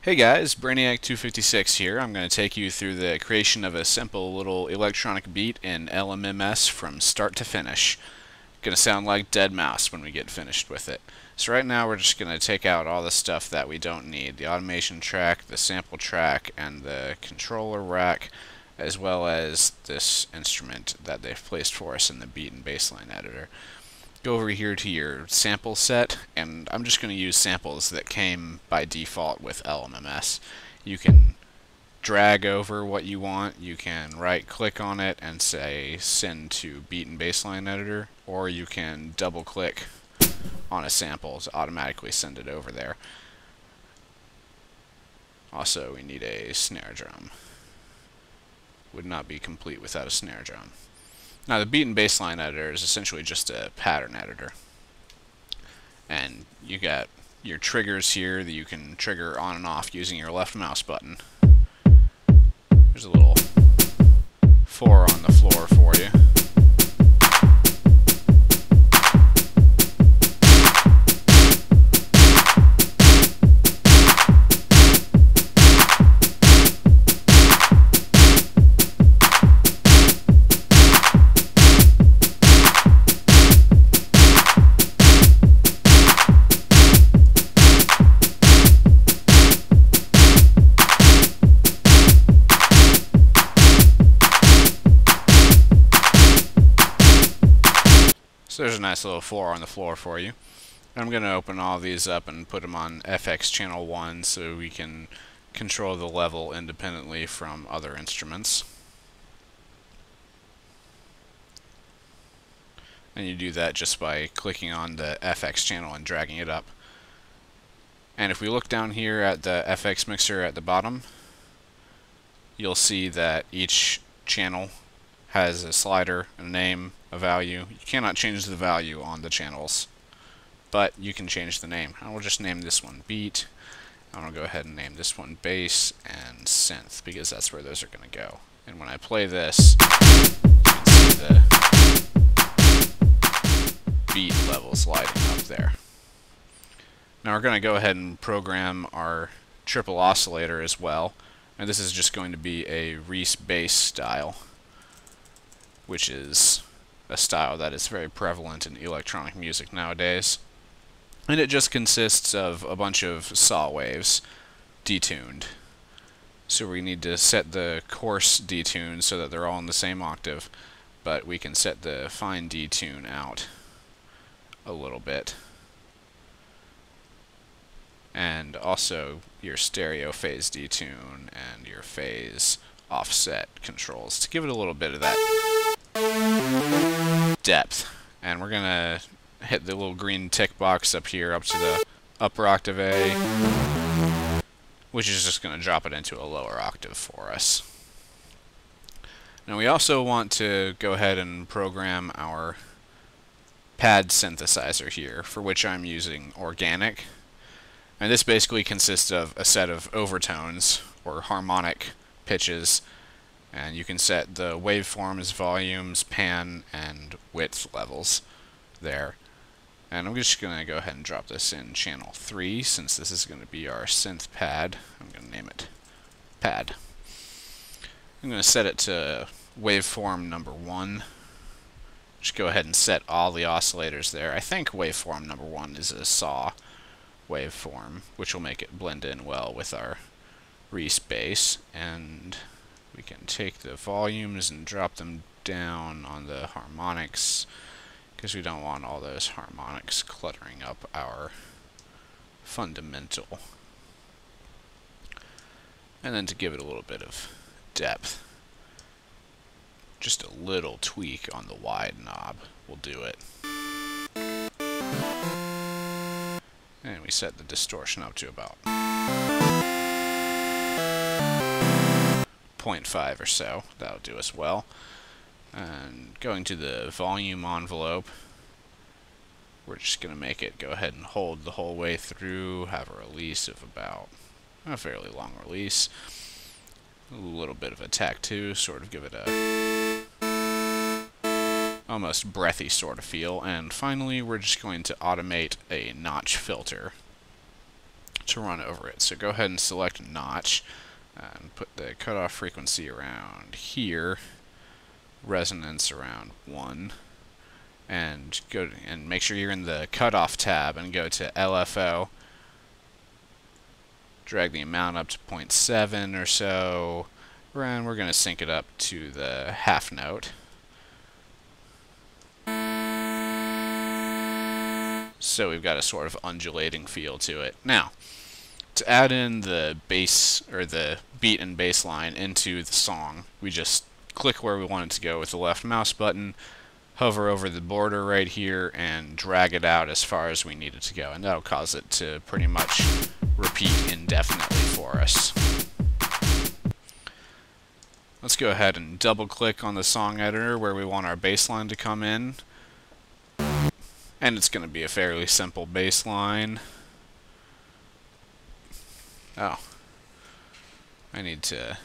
Hey guys, Brainiac256 here. I'm going to take you through the creation of a simple little electronic beat in LMMS from start to finish. Going to sound like Deadmau5 when we get finished with it. So right now we're just going to take out all the stuff that we don't need. The automation track, the sample track, and the controller rack, as well as this instrument that they've placed for us in the Beat and Bassline Editor. Go over here to your sample set, and I'm just going to use samples that came by default with LMMS. You can drag over what you want, you can right click on it and say send to Beat and Bassline Editor, or you can double click on a sample to automatically send it over there. Also, we need a snare drum. Would not be complete without a snare drum. Now the Beat and Bassline Editor is essentially just a pattern editor, and you got your triggers here that you can trigger on and off using your left mouse button. There's a little 4 on the floor for you. So there's a nice little 4 on the floor for you. And I'm going to open all these up and put them on FX channel 1 so we can control the level independently from other instruments. And you do that just by clicking on the FX channel and dragging it up. And if we look down here at the FX mixer at the bottom, you'll see that each channel has a slider, a name, a value. You cannot change the value on the channels, but you can change the name. I will just name this one Beat. I'm going to go ahead and name this one Bass and Synth, because that's where those are going to go. And when I play this, you can see the beat levels lighting up there. Now we're going to go ahead and program our triple oscillator as well. And this is just going to be a Reese bass style, which is a style that is very prevalent in electronic music nowadays. And it just consists of a bunch of saw waves detuned. So we need to set the coarse detune so that they're all in the same octave, but we can set the fine detune out a little bit. And also your stereo phase detune and your phase offset controls to give it a little bit of that depth. And we're gonna hit the little green tick box up here up to the upper octave A, which is just gonna drop it into a lower octave for us. Now we also want to go ahead and program our pad synthesizer here, for which I'm using Organic. And this basically consists of a set of overtones or harmonic pitches, and you can set the waveforms, volumes, pan, and width levels there. And I'm just going to go ahead and drop this in channel 3, since this is going to be our synth pad. I'm going to name it Pad. I'm going to set it to waveform number 1. Just go ahead and set all the oscillators there. I think waveform number 1 is a saw waveform, which will make it blend in well with our Reese bass. And we can take the volumes and drop them down on the harmonics, because we don't want all those harmonics cluttering up our fundamental. And then to give it a little bit of depth, just a little tweak on the wide knob will do it. And we set the distortion up to about 0.5 or so. That'll do us well. And going to the volume envelope, we're just going to make it go ahead and hold the whole way through, have a release of about a fairly long release, a little bit of attack too, sort of give it a almost breathy sort of feel. And finally, we're just going to automate a notch filter to run over it. So go ahead and select notch and put the cutoff frequency around here, resonance around 1, and go and make sure you're in the cutoff tab and go to LFO. Drag the amount up to 0.7 or so, and we're going to sync it up to the half note. So we've got a sort of undulating feel to it. Now, to add in the bass or the beat and bass line into the song, we just click where we want it to go with the left mouse button, hover over the border right here, and drag it out as far as we need it to go, and that'll cause it to pretty much repeat indefinitely for us. Let's go ahead and double click on the song editor where we want our bass line to come in. And it's going to be a fairly simple bass line. Oh. I need to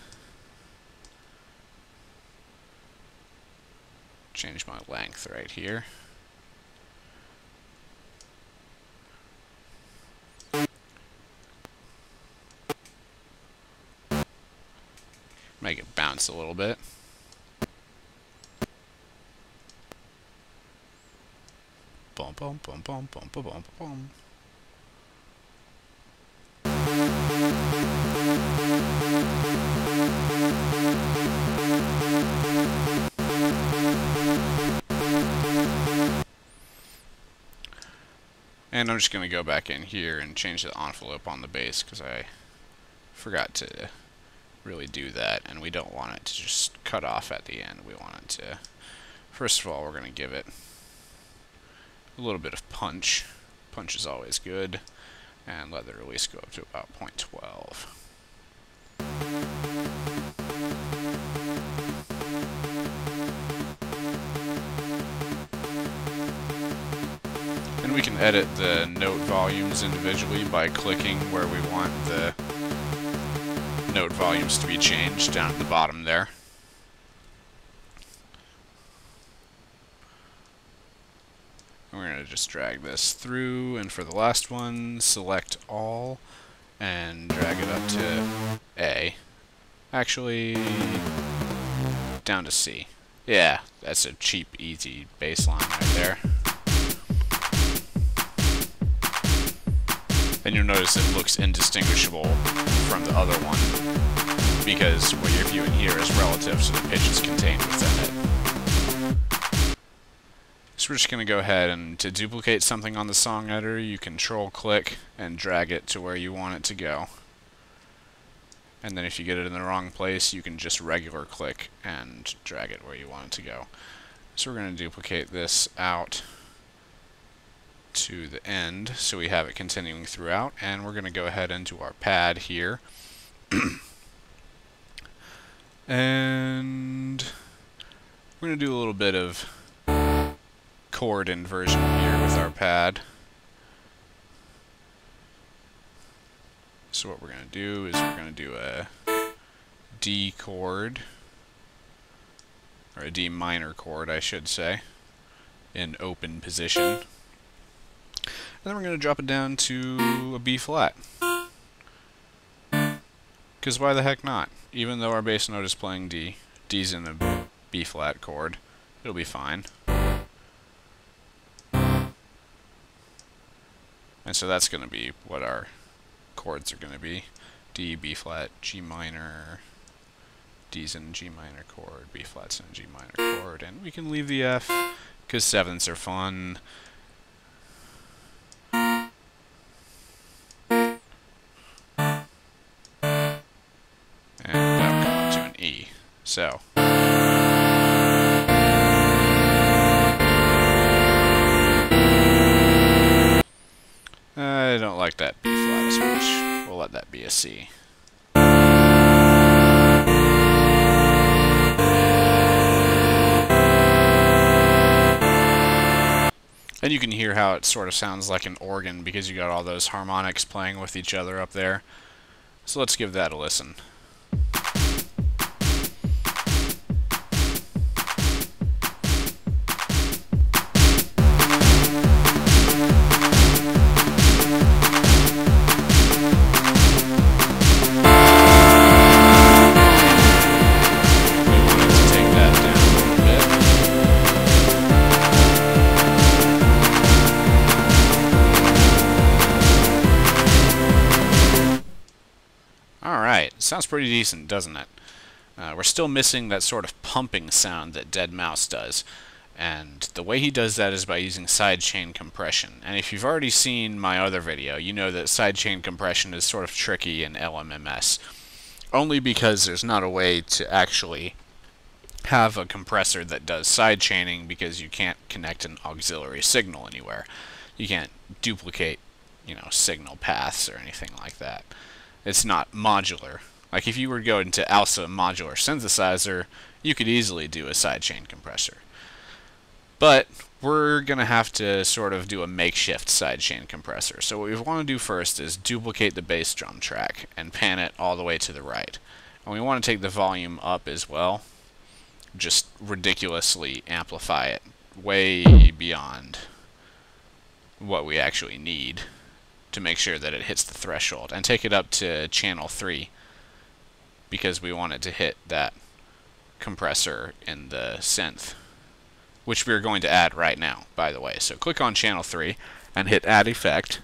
change my length right here. Make it bounce a little bit. Bum, bum, bum, bum, bum, bum, bum, bum. And I'm just going to go back in here and change the envelope on the bass because I forgot to really do that, and we don't want it to just cut off at the end. We want it to, first of all, we're going to give it a little bit of punch. Punch is always good, and let the release go up to about 0.12. And we can edit the note volumes individually by clicking where we want the note volumes to be changed down at the bottom there. And we're going to just drag this through, and for the last one, select all and drag it up to A. Actually, down to C. Yeah, that's a cheap, easy bass line right there. And you'll notice it looks indistinguishable from the other one, because what you're viewing here is relative to the pitches contained within it. So we're just going to go ahead and, to duplicate something on the song editor, you control-click and drag it to where you want it to go. And then if you get it in the wrong place, you can just regular-click and drag it where you want it to go. So we're going to duplicate this out to the end, so we have it continuing throughout, and we're going to go ahead into our pad here and we're going to do a little bit of chord inversion here with our pad. So what we're going to do is we're going to do a D chord, or a D minor chord I should say, in open position. And then we're going to drop it down to a B flat. Because why the heck not? Even though our bass note is playing D, D's in a B flat chord, it'll be fine. And so that's going to be what our chords are going to be. D, B flat, G minor, D's in a G minor chord, B flat's in a G minor chord, and we can leave the F, because sevenths are fun. So I don't like that B flat as much. We'll let that be a C. And you can hear how it sort of sounds like an organ because you got all those harmonics playing with each other up there. So let's give that a listen. Alright, sounds pretty decent, doesn't it? We're still missing that sort of pumping sound that Deadmau5 does. And the way he does that is by using sidechain compression. And if you've already seen my other video, you know that sidechain compression is sort of tricky in LMMS. Only because there's not a way to actually have a compressor that does sidechaining, because you can't connect an auxiliary signal anywhere. You can't duplicate, you know, signal paths or anything like that. It's not modular. Like if you were going to ALSA Modular Synthesizer, you could easily do a sidechain compressor. But we're going to have to sort of do a makeshift sidechain compressor. So what we want to do first is duplicate the bass drum track and pan it all the way to the right. And we want to take the volume up as well. Just ridiculously amplify it way beyond what we actually need to make sure that it hits the threshold, and take it up to channel 3 because we want it to hit that compressor in the synth, which we're going to add right now, by the way. So click on channel 3 and hit add effect,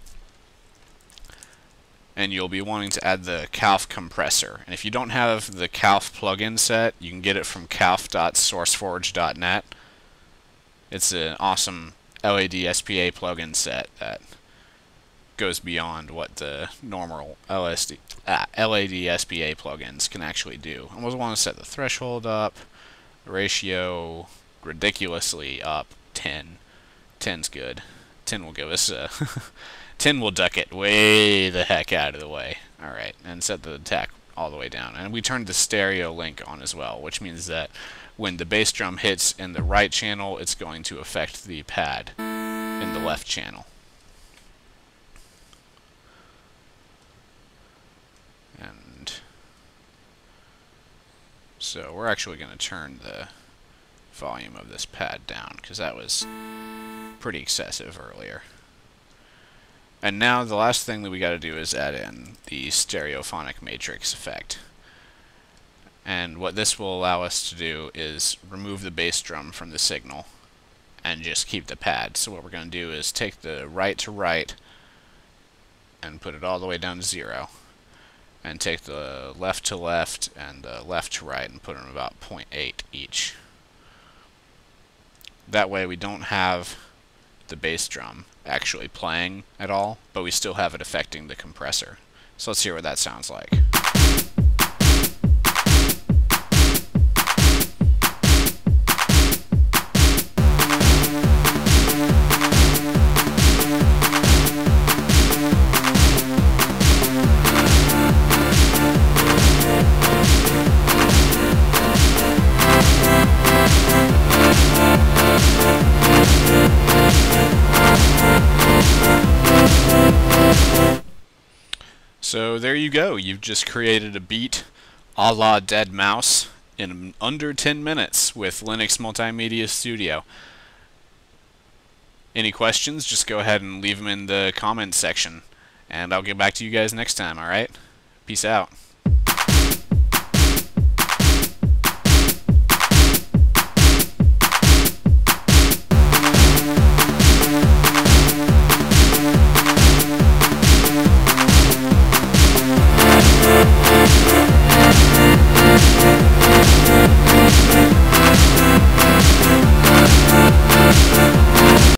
and you'll be wanting to add the calf compressor. And if you don't have the calf plugin set, you can get it from calf.sourceforge.net. It's an awesome LADSPA plugin set that goes beyond what the normal LADSPA plugins can actually do. I want to set the threshold up, ratio ridiculously up, 10. 10's good. 10 will give us a... 10 will duck it way the heck out of the way. Alright, and set the attack all the way down. And we turned the stereo link on as well, which means that when the bass drum hits in the right channel, it's going to affect the pad in the left channel. And so we're actually going to turn the volume of this pad down, because that was pretty excessive earlier. And now the last thing that we got to do is add in the stereophonic matrix effect. And what this will allow us to do is remove the bass drum from the signal and just keep the pad. So what we're going to do is take the right to right and put it all the way down to 0. And take the left to left and the left to right and put them about 0.8 each. That way we don't have the bass drum actually playing at all, but we still have it affecting the compressor. So let's hear what that sounds like. So there you go. You've just created a beat a la Deadmau5 in under 10 minutes with Linux Multimedia Studio. Any questions, just go ahead and leave them in the comments section. And I'll get back to you guys next time, alright? Peace out.